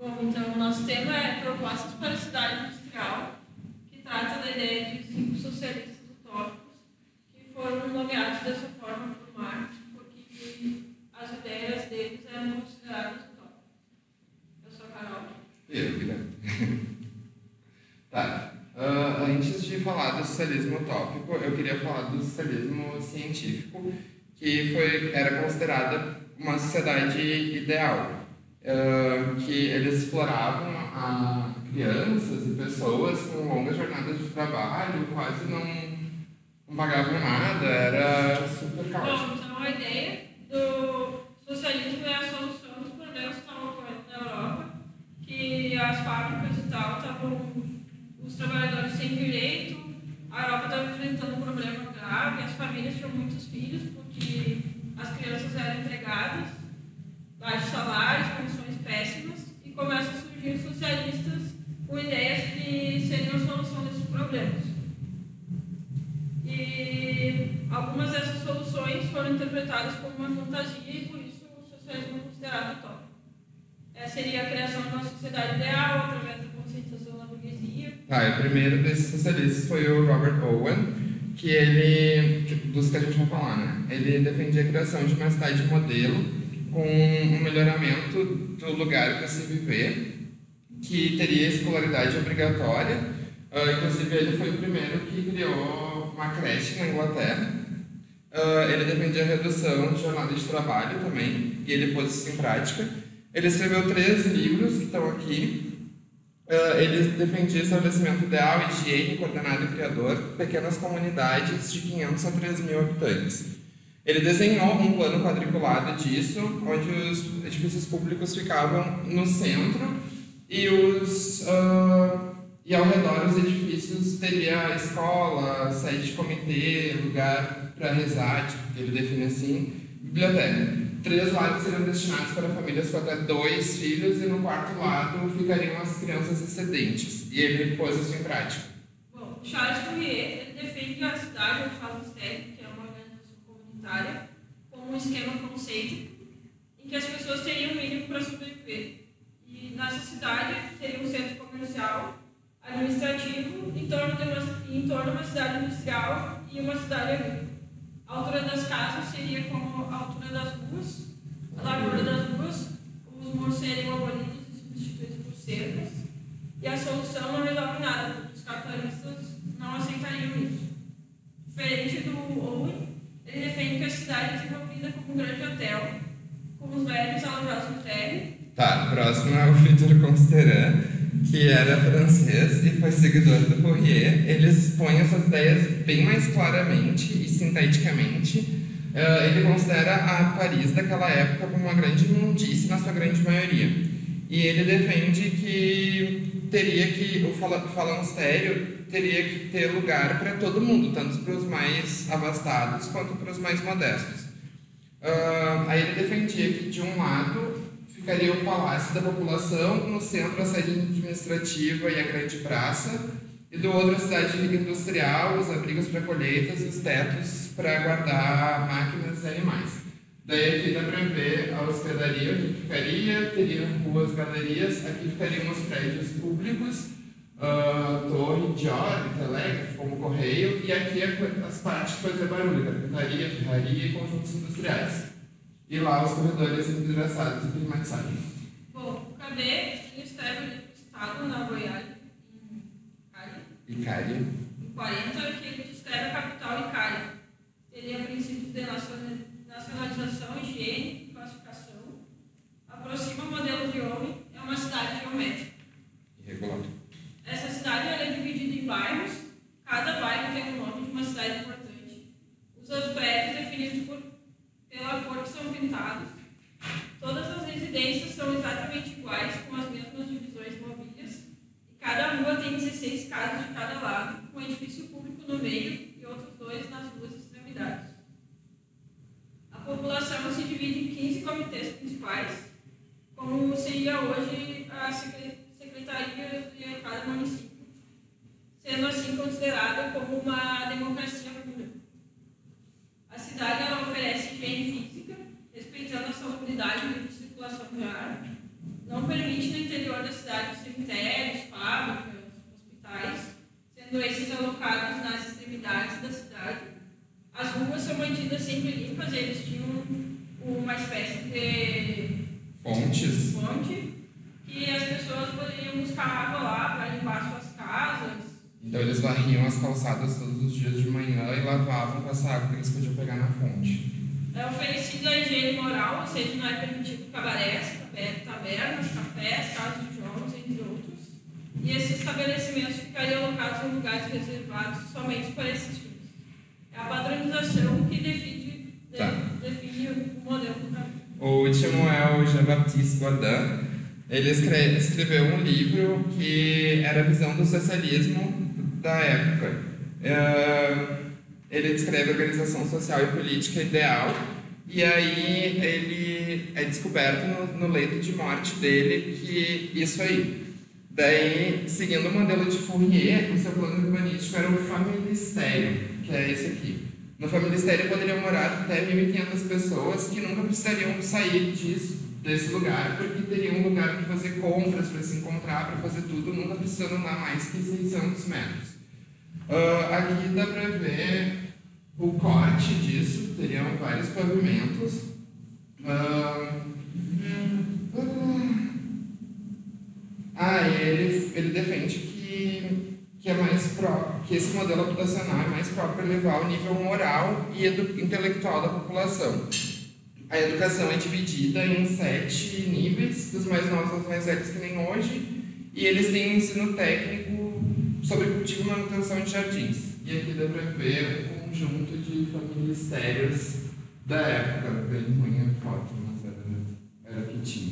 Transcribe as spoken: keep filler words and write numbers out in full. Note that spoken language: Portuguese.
Bom, então o nosso tema é Propostas para a Cidade Industrial, que trata da ideia de cinco socialistas utópicos que foram nomeados dessa forma por Marx, porque as ideias deles eram consideradas utópicas. Eu sou a Carol. Eu, Guilherme. Tá. Uh, antes de falar do socialismo utópico, eu queria falar do socialismo científico, que foi, era considerada uma sociedade ideal. Uh, que eles exploravam a crianças e pessoas com longas jornadas de trabalho, quase não, não pagavam nada, era super caótico. Bom, então a ideia do socialismo é a solução dos problemas que estavam ocorrendo na Europa, que as fábricas e tal estavam, os trabalhadores sem direito, a Europa estava enfrentando um problema grave, as famílias tinham muitos filhos porque as crianças eram entregadas, baixos salários, condições péssimas, e começam a surgir os socialistas com ideias que seriam a solução desses problemas. E algumas dessas soluções foram interpretadas como uma fantasia e por isso o socialismo é considerado utópico. É, seria a criação de uma sociedade ideal através da conscientização da burguesia. Ah, e o primeiro desses socialistas foi o Robert Owen, que ele, tipo, dos que a gente vai falar, né? Ele defendia a criação de uma cidade modelo com um melhoramento do lugar para se viver, que teria escolaridade obrigatória. Uh, inclusive, ele foi o primeiro que criou uma creche na Inglaterra. Uh, ele defendia a redução de jornada de trabalho também, e ele pôs isso em prática. Ele escreveu três livros que estão aqui. Uh, ele defendia estabelecimento ideal, higiene, coordenado e criador, pequenas comunidades de quinhentos a três mil habitantes. Ele desenhou um plano quadriculado disso, onde os edifícios públicos ficavam no centro e, os, uh, e ao redor os edifícios teria escola, sede de comitê, lugar para rezar, tipo, ele define assim, biblioteca. Três lados seriam destinados para famílias com até dois filhos e no quarto lado ficariam as crianças excedentes. E ele pôs isso em prática. Bom, Charles Fourier, ele defende a cidade, ou falanstério, como um esquema conceito em que as pessoas teriam o mínimo para sobreviver. E nessa cidade teria um centro comercial, administrativo, em torno de uma, em torno de uma cidade industrial e uma cidade agrícola. A altura das casas seria como a altura das ruas, a largura das ruas, os muros seriam abolidos e substituídos por cercas, e a solução não resolve nada, porque os capitalistas não aceitariam isso. Diferente do Owen, ele defende que a cidade é desenvolvida como um grande hotel, com os velhos alojados no térreo. Tá, o próximo é o Victor Considerant, que era francês e foi seguidor do Fourier. Ele expõe essas ideias bem mais claramente e sinteticamente. Uh, ele considera a Paris daquela época como uma grande imundice na sua grande maioria. E ele defende que teria que o falanstério teria que ter lugar para todo mundo, tanto para os mais abastados quanto para os mais modestos. Uh, aí ele defendia que, de um lado, ficaria o palácio da população, no centro a sede administrativa e a grande praça, e do outro a cidade industrial, os abrigos para colheitas e os tetos para guardar máquinas e animais. Daí aqui dá para ver a hospedaria, onde ficaria, teria ruas, galerias, aqui ficariam os prédios públicos, Uh, torre de óleo, telégrafo, como correio, e aqui as partes que faziam barulho, carpintaria, ferraria e conjuntos industriais. E lá os corredores endereçados e climatizados. Bom, o Cabet escreve o livro Estado na Goiânia, em Icária, em quarenta, que ele descreve a capital Icária. Teria princípios de nacionalização, higiene e classificação. Aproxima o modelo de homem, é uma cidade geométrica. Irregular. Essa cidade era dividida em bairros, cada bairro tem o nome de uma cidade importante. Os prédios definidos por, pela cor que são pintados. Todas as residências são exatamente iguais, com as mesmas divisões mobílias. E cada rua tem dezesseis casas de cada lado, com um edifício público no meio e outros dois nas duas extremidades. A população se divide em quinze comitês principais, como seria hoje a Secretaria secretarias de cada município, sendo assim considerada como uma democracia pura. A cidade ela oferece higiene física, respeitando a salubridade e a circulação do ar, não permite no interior redor da cidade os cemitérios, fábricas, hospitais, sendo esses alocados nas extremidades da cidade. As ruas são mantidas sempre limpas, eles tinham uma espécie de Fontes. fonte que as pessoas poderiam buscar água lá para limpar suas casas. Então eles varriam as calçadas todos os dias de manhã e lavavam com essa água que eles podiam pegar na fonte. É oferecida a higiene moral, ou seja, não é permitido cabarés, tabernas, cafés, casas de jogos, entre outros. E esses estabelecimentos ficariam alocados em lugares reservados somente para esses fins. É a padronização que define, tá. define o modelo do trabalho. O último é o Jean-Baptiste Godin. Ele escreve, escreveu um livro que era a visão do socialismo da época. Uh, Ele descreve a organização social e política ideal, e aí ele é descoberto no, no leito de morte dele que isso aí. Daí, seguindo o modelo de Fourier, o seu plano urbanístico era o Familistério, que é esse aqui. No Familistério poderiam morar até mil e quinhentas pessoas que nunca precisariam sair disso, desse lugar, porque teriam um lugar para fazer compras, para se encontrar, para fazer tudo, nunca precisando andar mais que seiscentos metros. Uh, aqui dá para ver o corte disso, teriam vários pavimentos. Uh, ah, ele, ele defende que, que, é mais pró, que esse modelo habitacional é mais próprio para elevar o nível moral e intelectual da população. A educação é dividida em sete níveis, dos mais novos aos mais velhos que nem hoje, e eles têm um ensino técnico sobre cultivo e manutenção de jardins. E aqui dá para ver um conjunto de famílias sérias da época. Bem ruim a foto, mas era o que tinha.